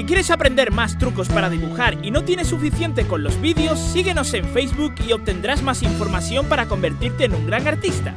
Si quieres aprender más trucos para dibujar y no tienes suficiente con los vídeos, síguenos en Facebook y obtendrás más información para convertirte en un gran artista.